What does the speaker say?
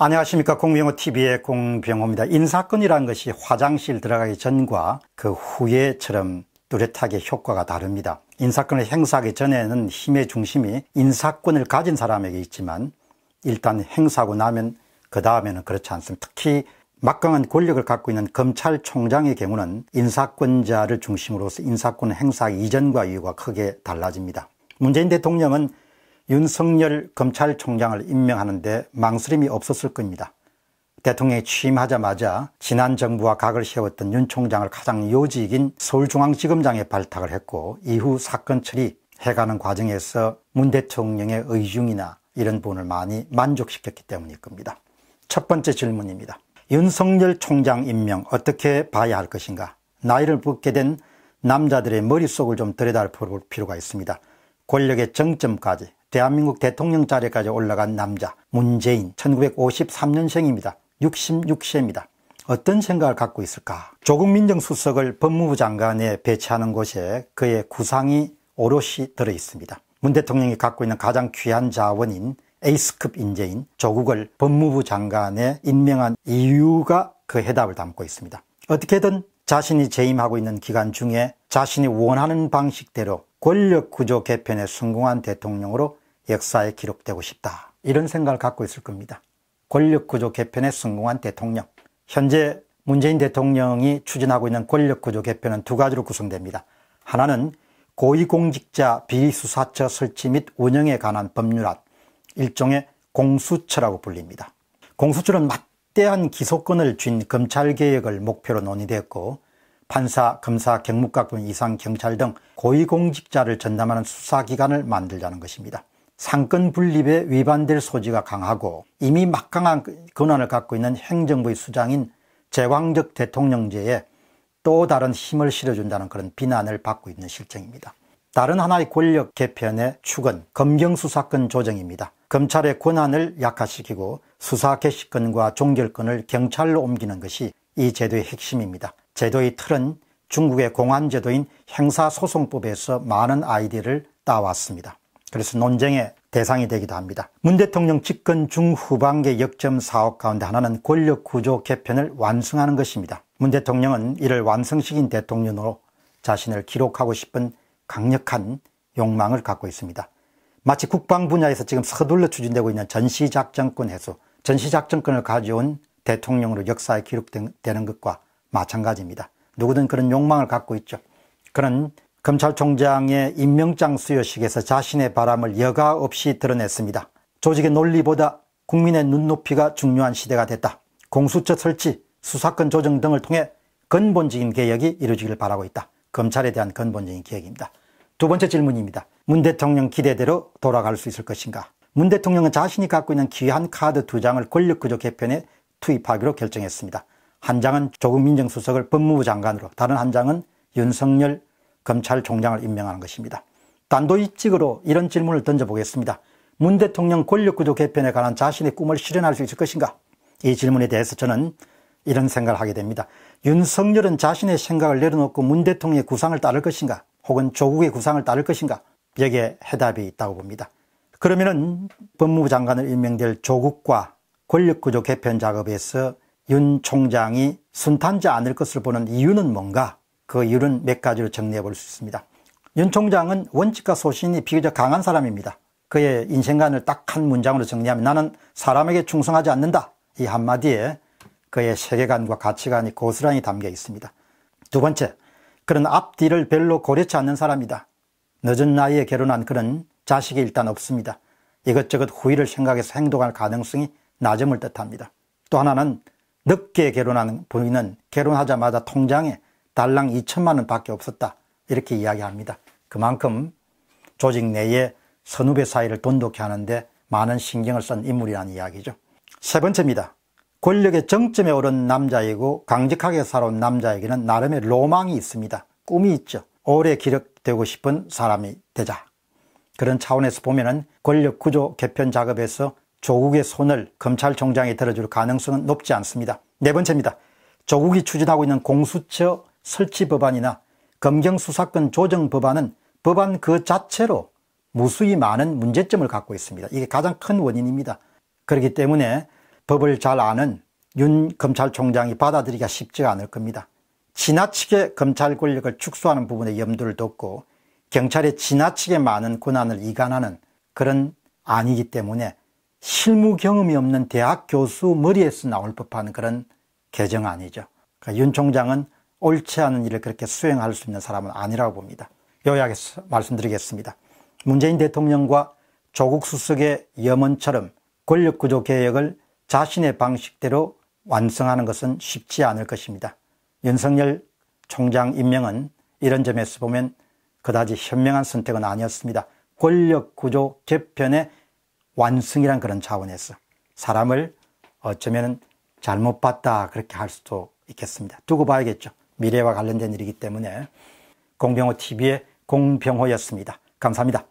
안녕하십니까. 공병호TV의 공병호입니다. 인사권이라는 것이 화장실 들어가기 전과 그 후에처럼 뚜렷하게 효과가 다릅니다. 인사권을 행사하기 전에는 힘의 중심이 인사권을 가진 사람에게 있지만 일단 행사하고 나면 그 다음에는 그렇지 않습니다. 특히 막강한 권력을 갖고 있는 검찰총장의 경우는 인사권자를 중심으로서 인사권 행사 이전과 이후가 크게 달라집니다. 문재인 대통령은 윤석열 검찰총장을 임명하는 데 망설임이 없었을 겁니다. 대통령이 취임하자마자 지난 정부와 각을 세웠던 윤 총장을 가장 요직인 서울중앙지검장에 발탁을 했고, 이후 사건 처리해가는 과정에서 문 대통령의 의중이나 이런 부분을 많이 만족시켰기 때문일 겁니다. 첫 번째 질문입니다. 윤석열 총장 임명 어떻게 봐야 할 것인가? 나이를 붓게 된 남자들의 머릿속을 좀 들여다볼 필요가 있습니다. 권력의 정점까지, 대한민국 대통령 자리까지 올라간 남자 문재인, 1953년생입니다. 66세입니다. 어떤 생각을 갖고 있을까? 조국 민정수석을 법무부 장관에 배치하는 곳에 그의 구상이 오롯이 들어있습니다. 문 대통령이 갖고 있는 가장 귀한 자원인 에이스급 인재인 조국을 법무부 장관에 임명한 이유가 그 해답을 담고 있습니다. 어떻게든 자신이 재임하고 있는 기간 중에 자신이 원하는 방식대로 권력구조 개편에 성공한 대통령으로 역사에 기록되고 싶다, 이런 생각을 갖고 있을 겁니다. 권력구조 개편에 성공한 대통령. 현재 문재인 대통령이 추진하고 있는 권력구조 개편은 두 가지로 구성됩니다. 하나는 고위공직자비리수사처 설치 및 운영에 관한 법률안, 일종의 공수처라고 불립니다. 공수처는 막대한 기소권을 쥔 검찰개혁을 목표로 논의되었고, 판사, 검사, 경무관, 이상 경찰 등 고위공직자를 전담하는 수사기관을 만들자는 것입니다. 상권 분립에 위반될 소지가 강하고 이미 막강한 권한을 갖고 있는 행정부의 수장인 제왕적 대통령제에 또 다른 힘을 실어준다는 그런 비난을 받고 있는 실정입니다. 다른 하나의 권력 개편의 축은 검경수사권 조정입니다. 검찰의 권한을 약화시키고 수사 개시권과 종결권을 경찰로 옮기는 것이 이 제도의 핵심입니다. 제도의 틀은 중국의 공안제도인 형사소송법에서 많은 아이디어를 따왔습니다. 그래서 논쟁의 대상이 되기도 합니다. 문 대통령 집권 중후반기 역점 사업 가운데 하나는 권력구조 개편을 완성하는 것입니다. 문 대통령은 이를 완성시킨 대통령으로 자신을 기록하고 싶은 강력한 욕망을 갖고 있습니다. 마치 국방 분야에서 지금 서둘러 추진되고 있는 전시작전권 해소, 전시작전권을 가져온 대통령으로 역사에 기록되는 것과 마찬가지입니다. 누구든 그런 욕망을 갖고 있죠. 그는 검찰총장의 임명장 수여식에서 자신의 바람을 여가 없이 드러냈습니다. 조직의 논리보다 국민의 눈높이가 중요한 시대가 됐다. 공수처 설치, 수사권 조정 등을 통해 근본적인 개혁이 이루어지길 바라고 있다. 검찰에 대한 근본적인 개혁입니다. 두 번째 질문입니다. 문 대통령 기대대로 돌아갈 수 있을 것인가? 문 대통령은 자신이 갖고 있는 귀한 카드 2장을 권력구조 개편에 투입하기로 결정했습니다. 한 장은 조국 민정수석을 법무부 장관으로, 다른 한 장은 윤석열 검찰총장을 임명하는 것입니다. 단도직입적으로 이런 질문을 던져보겠습니다. 문 대통령 권력구조 개편에 관한 자신의 꿈을 실현할 수 있을 것인가? 이 질문에 대해서 저는 이런 생각을 하게 됩니다. 윤석열은 자신의 생각을 내려놓고 문 대통령의 구상을 따를 것인가? 혹은 조국의 구상을 따를 것인가? 여기에 해답이 있다고 봅니다. 그러면은 법무부 장관을 임명될 조국과 권력구조 개편 작업에서 윤 총장이 순탄지 않을 것을 보는 이유는 뭔가? 그 이유는 몇 가지로 정리해 볼 수 있습니다. 윤 총장은 원칙과 소신이 비교적 강한 사람입니다. 그의 인생관을 딱 한 문장으로 정리하면 나는 사람에게 충성하지 않는다. 이 한마디에 그의 세계관과 가치관이 고스란히 담겨 있습니다. 두 번째, 그는 앞뒤를 별로 고려치 않는 사람이다. 늦은 나이에 결혼한 그는 자식이 일단 없습니다. 이것저것 후일을 생각해서 행동할 가능성이 낮음을 뜻합니다. 또 하나는 늦게 결혼한 부인은 결혼하자마자 통장에 달랑 2천만 원 밖에 없었다, 이렇게 이야기합니다. 그만큼 조직 내에 선후배 사이를 돈독히 하는데 많은 신경을 쓴 인물이라는 이야기죠. 세 번째입니다. 권력의 정점에 오른 남자이고 강직하게 살아온 남자에게는 나름의 로망이 있습니다. 꿈이 있죠. 오래 기록되고 싶은 사람이 되자. 그런 차원에서 보면은 권력구조 개편 작업에서 조국의 손을 검찰총장이 들어줄 가능성은 높지 않습니다. 네 번째입니다. 조국이 추진하고 있는 공수처 설치 법안이나 검경수사권 조정 법안은 법안 그 자체로 무수히 많은 문제점을 갖고 있습니다. 이게 가장 큰 원인입니다. 그렇기 때문에 법을 잘 아는 윤 검찰총장이 받아들이기가 쉽지가 않을 겁니다. 지나치게 검찰 권력을 축소하는 부분에 염두를 뒀고 경찰에 지나치게 많은 권한을 이관하는 그런 안이기 때문에 실무 경험이 없는 대학 교수 머리에서 나올 법한 그런 개정안이죠. 그러니까 윤 총장은 옳지 않은 일을 그렇게 수행할 수 있는 사람은 아니라고 봅니다. 요약해서 말씀드리겠습니다. 문재인 대통령과 조국 수석의 염원처럼 권력구조 개혁을 자신의 방식대로 완성하는 것은 쉽지 않을 것입니다. 윤석열 총장 임명은 이런 점에서 보면 그다지 현명한 선택은 아니었습니다. 권력구조 개편의 완성이란 그런 차원에서 사람을 어쩌면 잘못 봤다 그렇게 할 수도 있겠습니다. 두고 봐야겠죠. 미래와 관련된 일이기 때문에. 공병호TV의 공병호였습니다. 감사합니다.